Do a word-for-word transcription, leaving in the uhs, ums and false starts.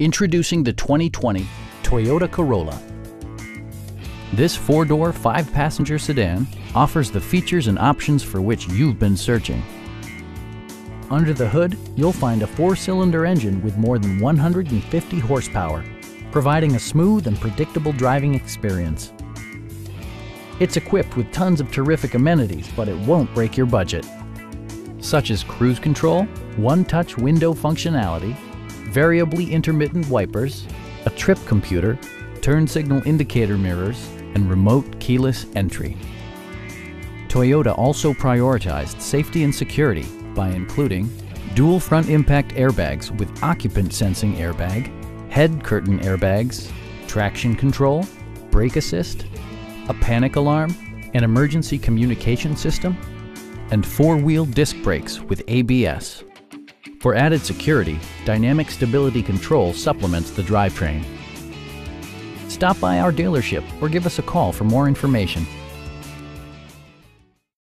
Introducing the twenty twenty Toyota Corolla. This four-door, five-passenger sedan offers the features and options for which you've been searching. Under the hood, you'll find a four-cylinder engine with more than one hundred fifty horsepower, providing a smooth and predictable driving experience. It's equipped with tons of terrific amenities, but it won't break your budget, such as cruise control, one-touch window functionality, variably intermittent wipers, a trip computer, turn signal indicator mirrors, and remote keyless entry. Toyota also prioritized safety and security by including dual front impact airbags with occupant sensing airbag, head curtain airbags, traction control, brake assist, a panic alarm, an emergency communication system, and four-wheel disc brakes with A B S. For added security, Dynamic Stability Control supplements the drivetrain. Stop by our dealership or give us a call for more information.